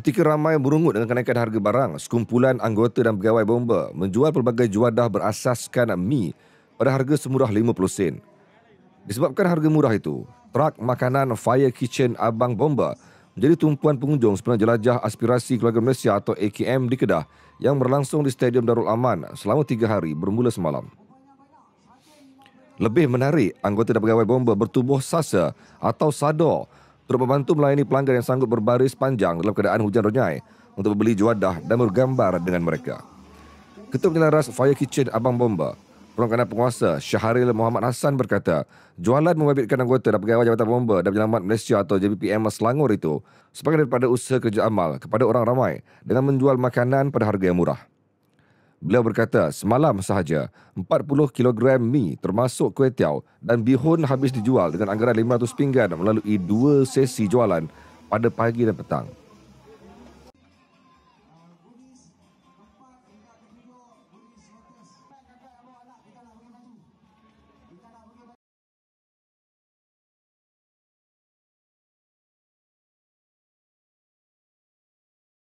Ketika ramai merungut dengan kenaikan harga barang, sekumpulan anggota dan pegawai bomba menjual pelbagai juadah berasaskan mi pada harga semurah 50 sen. Disebabkan harga murah itu, trak makanan Fire Kitchen Abang Bomba menjadi tumpuan pengunjung sempena jelajah aspirasi keluarga Malaysia atau AKM di Kedah yang berlangsung di Stadium Darul Aman selama 3 hari bermula semalam. Lebih menarik, anggota dan pegawai bomba bertubuh sasa atau sador untuk membantu melayani pelanggan yang sanggup berbaris panjang dalam keadaan hujan renyai untuk membeli juadah dan bergambar dengan mereka. Ketua Penyelaras Fire Kitchen Abang Bomba, Perangkatan Penguasa Syaharil Muhammad Hassan berkata, jualan membabitkan anggota dan pegawai Jabatan Bomba dan Penyelamat Malaysia atau JBPM Selangor itu sebagai daripada usaha kerja amal kepada orang ramai dengan menjual makanan pada harga yang murah. Beliau berkata, semalam sahaja 40 kg mi termasuk kuetiau dan bihun habis dijual dengan anggaran RM500 melalui 2 sesi jualan pada pagi dan petang.